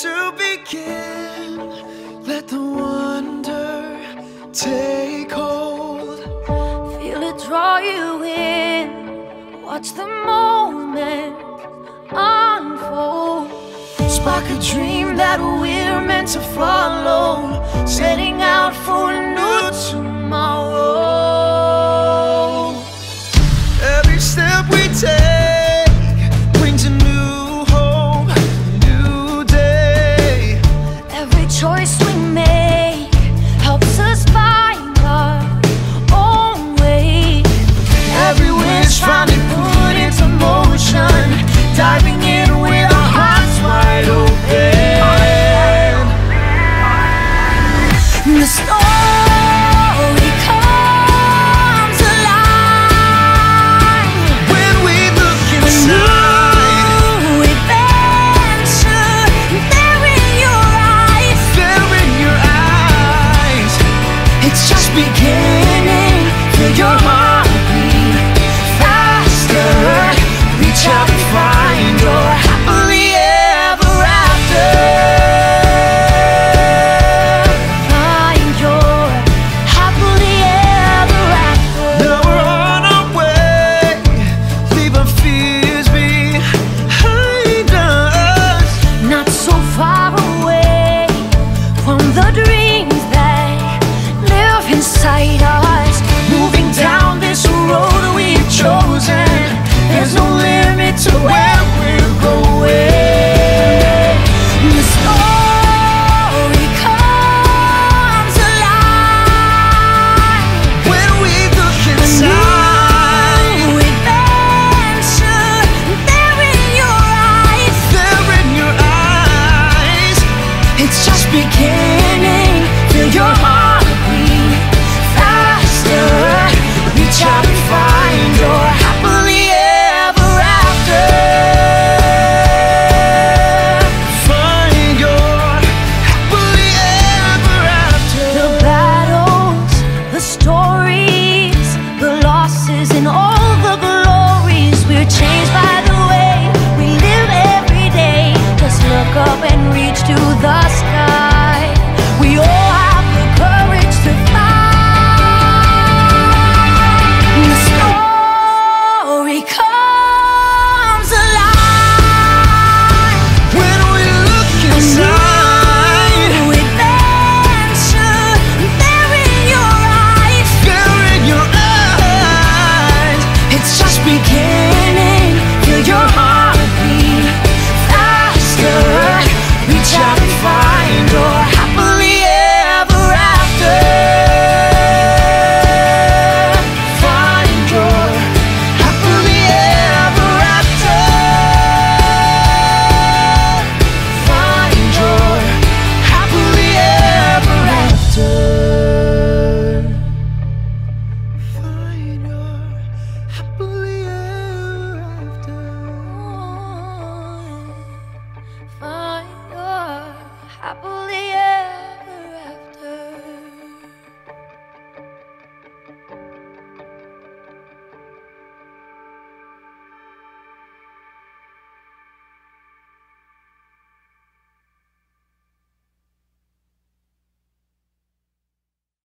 to begin. Let the wonder take hold. Feel it draw you in. Watch the moment unfold. Spark a dream that we're meant to follow. Setting out for a new tomorrow. Every step we take beginning, fill your heart.